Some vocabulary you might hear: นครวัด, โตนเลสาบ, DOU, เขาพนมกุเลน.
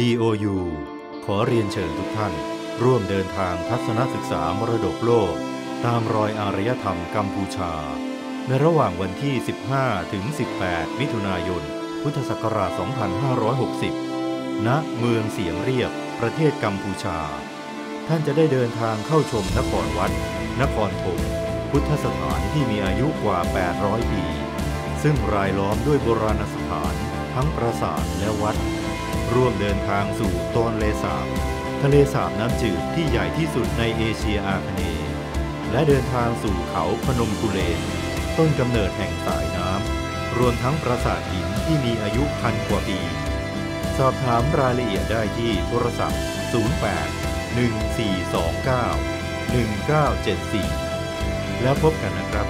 DOU ขอเรียนเชิญทุกท่านร่วมเดินทางทัศนศึกษามรดกโลกตามรอยอารยธรรมกัมพูชาในระหว่างวันที่ 15-18 มิถุนายนพุทธศักราช 2560 ณ เมืองเสียงเรียบประเทศกัมพูชาท่านจะได้เดินทางเข้าชมนครวัดนครธมพุทธสถานที่มีอายุกว่า 800 ปีซึ่งรายล้อมด้วยโบราณสถานทั้งปราสาทและวัดร่วมเดินทางสู่ตอนเลสาบทะเลสาบน้ำจืดที่ใหญ่ที่สุดในเอเชียอาคเนย์และเดินทางสู่เขาพนมกุเลนต้นกำเนิดแห่งสายน้ำรวมทั้งปราสาทหินที่มีอายุพันกว่าปีสอบถามรายละเอียดได้ที่โทรศัพท์ 08 1429 1974 แล้วพบกันนะครับ